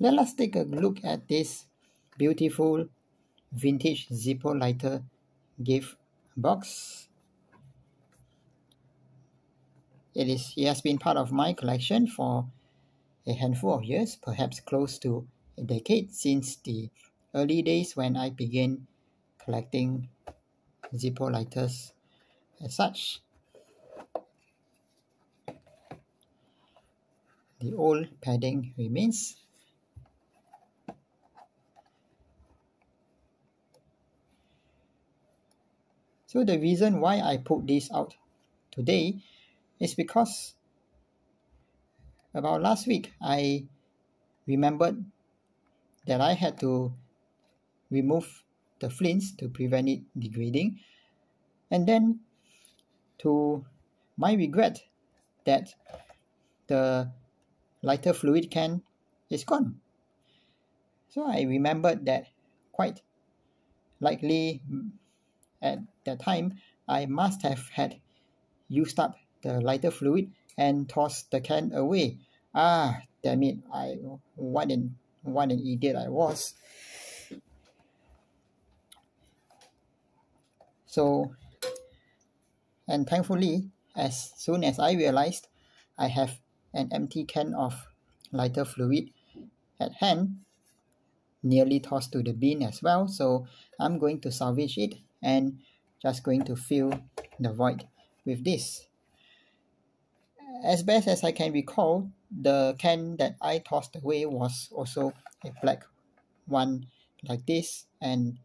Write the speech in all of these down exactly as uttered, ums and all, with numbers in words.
Let us take a look at this beautiful vintage Zippo lighter gift box. It is, it has been part of my collection for a handful of years, perhaps close to a decade, since the early days when I began collecting Zippo lighters as such. The old padding remains. So the reason why I put this out today is because about last week I remembered that I had to remove the flints to prevent it degrading, and then to my regret that the lighter fluid can is gone. So I remembered that quite likely at that time I must have had used up the lighter fluid and toss the can away. Ah, damn it, I, what an, what an idiot I was. So, and thankfully, as soon as I realized I have an empty can of lighter fluid at hand, nearly tossed to the bin as well, so I'm going to salvage it and just going to fill the void with this. As best as I can recall, the can that I tossed away was also a black one like this, and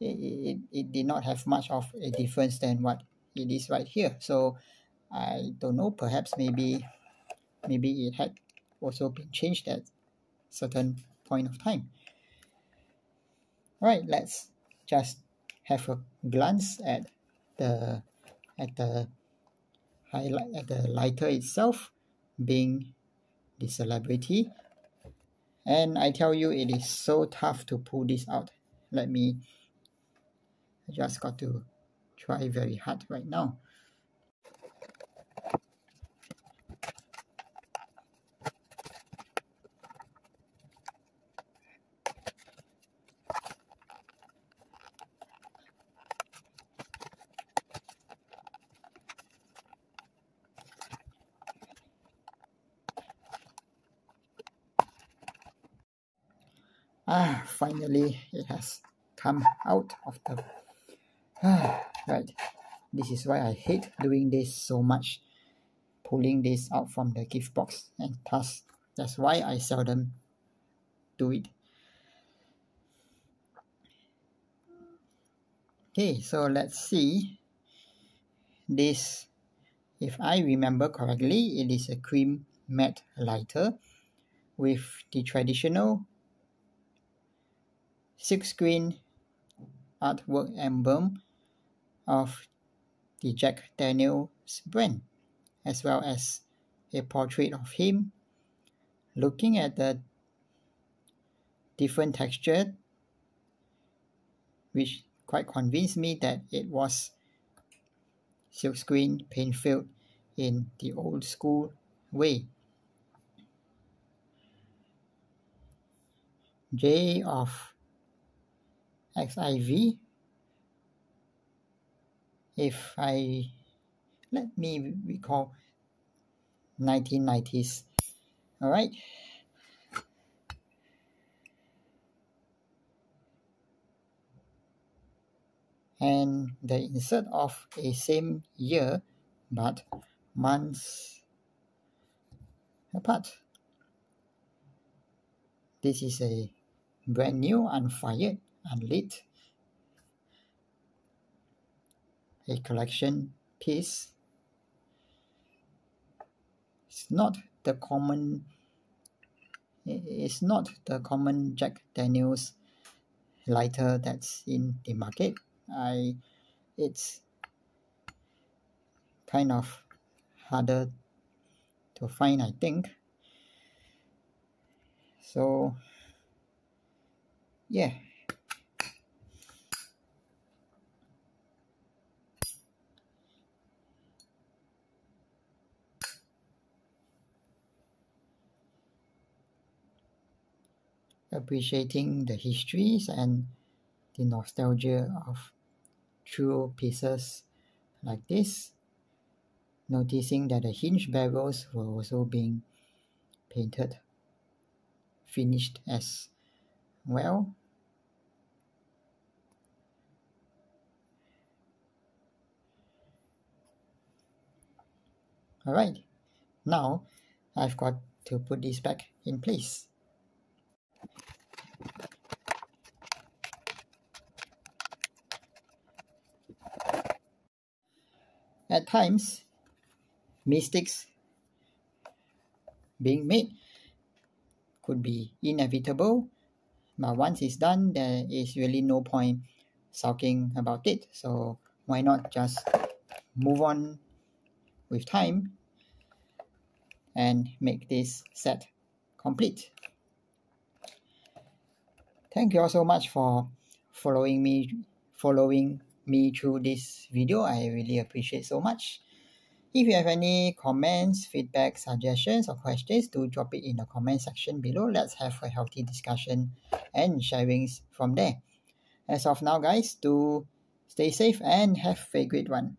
it, it, it did not have much of a difference than what it is right here. So I don't know, perhaps maybe maybe it had also been changed at certain point of time. Alright, let's just have a glance at the at the highlight at the lighter itself, being the celebrity, and I tell you, it is so tough to pull this out. Let me I just got to try very hard right now. Ah, finally it has come out of the... Ah, right, this is why I hate doing this so much, pulling this out from the gift box, and thus that's why I seldom do it. Okay, so let's see this. If I remember correctly, it is a cream matte lighter with the traditional six screen artwork emblem of the Jack Daniels brand, as well as a portrait of him looking at the different texture, which quite convinced me that it was silkscreen paint filled in the old school way. J of X I V, if I, let me recall, nineteen nineties, alright. And the insert of a same year, but months apart. This is a brand new, unfired, unlit, a collection piece. It's not the common, it's not the common Jack Daniels lighter that's in the market. I, it's kind of harder to find, I think. So, yeah. appreciating the histories and the nostalgia of true pieces like this, noticing that the hinge barrels were also being painted, finished as well. Alright, now I've got to put this back in place. At times, mistakes being made could be inevitable, but once it's done, there is really no point sulking about it. So why not just move on with time and make this set complete. Thank you all so much for following me following me through this video. I really appreciate so much. If you have any comments, feedback, suggestions or questions, do drop it in the comment section below. Let's have a healthy discussion and sharings from there. As of now guys, do stay safe and have a great one.